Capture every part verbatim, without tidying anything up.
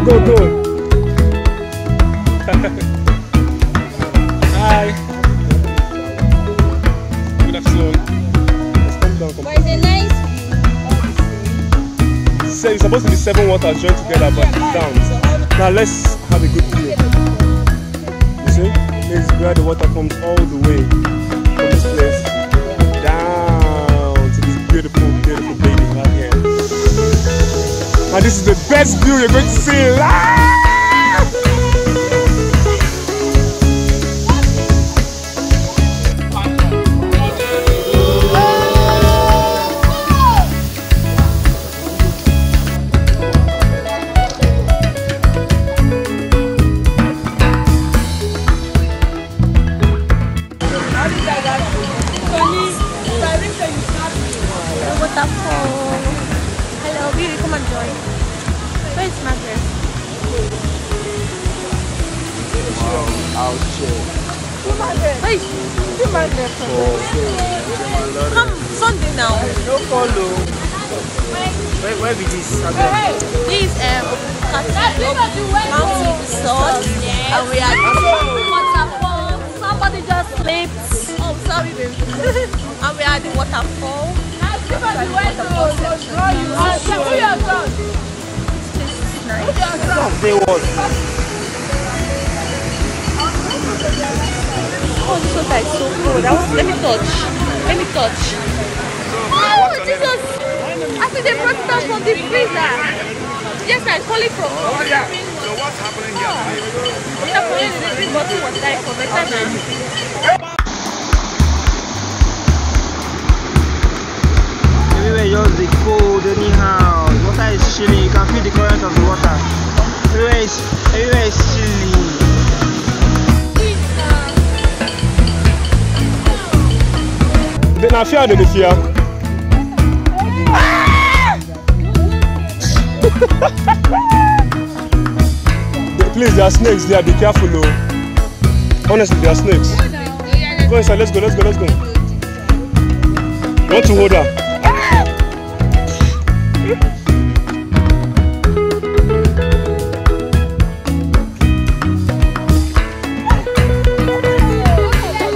go, go, go. Hi. Good afternoon. Let's come down. But it's a nice view. So it's supposed to be seven waters joined together, but it's down. Now let's have a good view. You see? This is where the water comes all the way from this place down to this beautiful, beautiful baby right here. And this is the best view you're going to see live! I feel the fear. Please, there are snakes there. Be careful, though. Honestly, there are snakes. Go inside. Let's go. Let's go. Let's go. You want to hold her?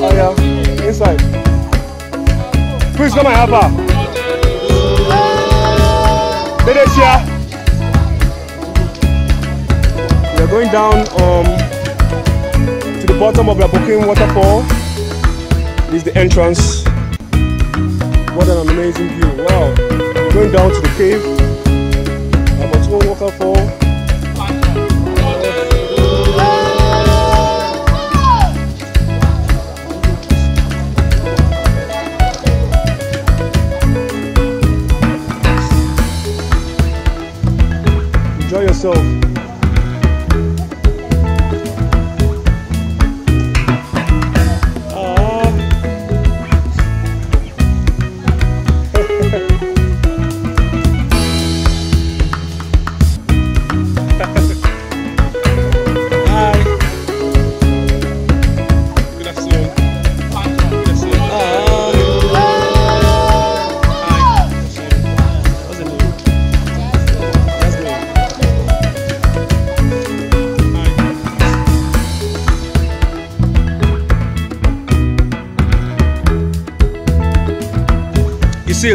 Oh yeah, inside. Please come and help her. We are going down um, to the bottom of the Agbokim waterfall. This is the entrance. What an amazing view! Wow. We're going down to the cave. Agbokim waterfall. So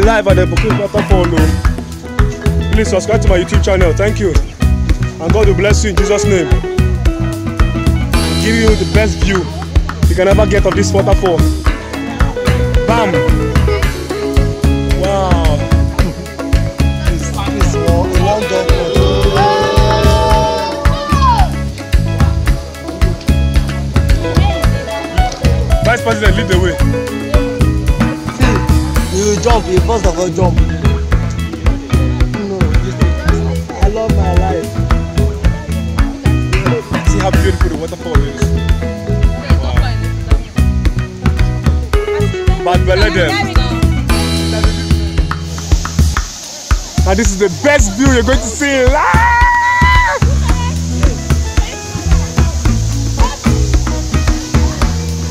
live at the Agbokim waterfall. Please subscribe to my YouTube channel. Thank you, and God will bless you in Jesus' name. Give you the best view you can ever get of this waterfall. Bam! Wow! This is wonderful. Vice President, lead the way. You jump, you first of all jump. No, I love my life. See how beautiful the waterfall is. Wow. But we let them. And this is the best view you're going to see live.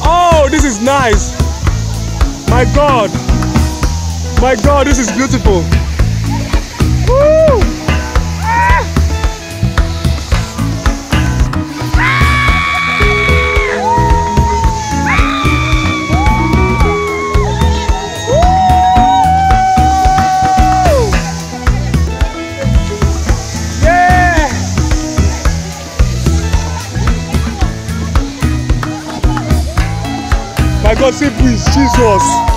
Oh, this is nice. My God. My God, this is beautiful. Woo! Ah! My God, say please, Jesus.